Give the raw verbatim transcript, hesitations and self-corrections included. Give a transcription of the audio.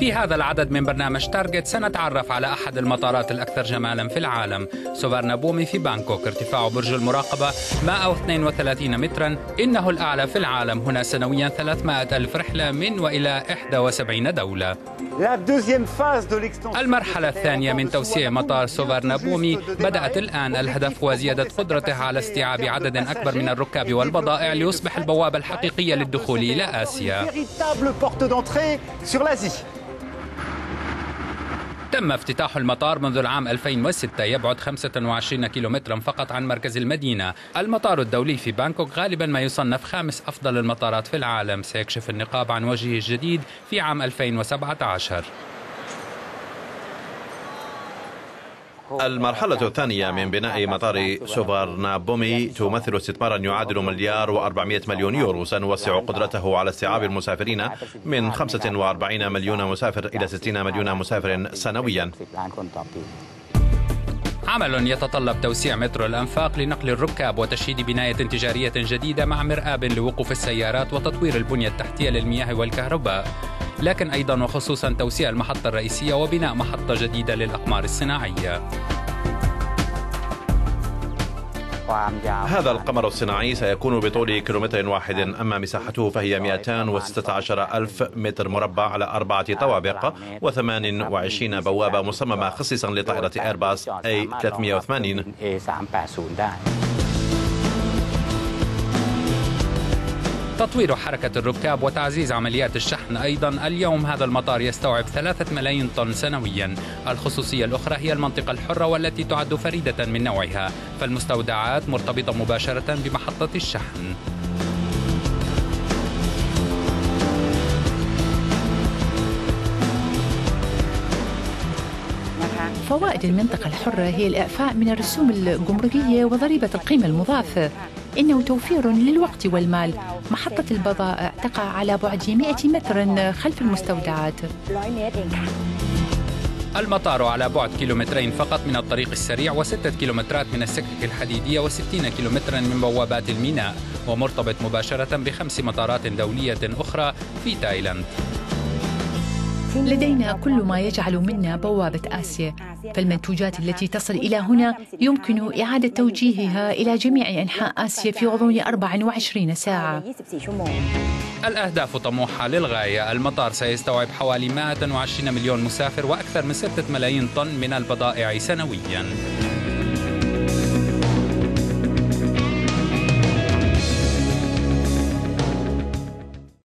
في هذا العدد من برنامج تارغت سنتعرف على أحد المطارات الأكثر جمالا في العالم، سوفارنابومي في بانكوك. ارتفاع برج المراقبة مئة واثنين وثلاثين مترا، إنه الأعلى في العالم. هنا سنويا ثلاثمئة ألف رحلة من وإلى إحدى وسبعين دولة. المرحلة الثانية من توسيع مطار سوفارنابومي بدأت الآن. الهدف هو زيادة قدرته على استيعاب عدد أكبر من الركاب والبضائع ليصبح البوابة الحقيقية للدخول إلى آسيا. تم افتتاح المطار منذ العام ألفين وستة، يبعد خمسة وعشرين كيلومترا فقط عن مركز المدينة. المطار الدولي في بانكوك غالبا ما يصنف خامس أفضل المطارات في العالم. سيكشف النقاب عن وجهه الجديد في عام ألفين وسبعة عشر. المرحلة الثانية من بناء مطار سوفارنابومي تمثل استثمارا يعادل مليار وأربعمئة مليون يورو. سنوسع قدرته على استيعاب المسافرين من خمسة وأربعين مليون مسافر إلى ستين مليون مسافر سنويا. عمل يتطلب توسيع مترو الأنفاق لنقل الركاب وتشييد بناية تجارية جديدة مع مرآب لوقوف السيارات وتطوير البنية التحتية للمياه والكهرباء، لكن أيضا وخصوصا توسيع المحطة الرئيسية وبناء محطة جديدة للأقمار الصناعية. هذا القمر الصناعي سيكون بطول كيلومتر واحد، أما مساحته فهي مئتان وستة عشر ألف متر مربع على أربعة طوابق وثمان وعشرين بوابة مصممة خصيصا لطائرة أيرباس أي ثلاثمئة وثمانين. تطوير حركة الركاب وتعزيز عمليات الشحن أيضا. اليوم هذا المطار يستوعب ثلاثة ملايين طن سنويا. الخصوصية الأخرى هي المنطقة الحرة والتي تعد فريدة من نوعها، فالمستودعات مرتبطة مباشرة بمحطة الشحن. فوائد المنطقة الحرة هي الإعفاء من الرسوم الجمركية وضريبة القيمة المضافة. إنه توفير للوقت والمال. محطة البضائع تقع على بعد مئة متر خلف المستودعات. المطار على بعد كيلومترين فقط من الطريق السريع وستة كيلومترات من السكك الحديدية وستين كيلومترا من بوابات الميناء، ومرتبط مباشرة بخمس مطارات دولية أخرى في تايلاند. لدينا كل ما يجعل منا بوابة آسيا، فالمنتوجات التي تصل إلى هنا يمكن إعادة توجيهها إلى جميع أنحاء آسيا في غضون أربع وعشرين ساعة. الأهداف طموحة للغاية. المطار سيستوعب حوالي مئة وعشرين مليون مسافر وأكثر من ستة ملايين طن من البضائع سنوياً.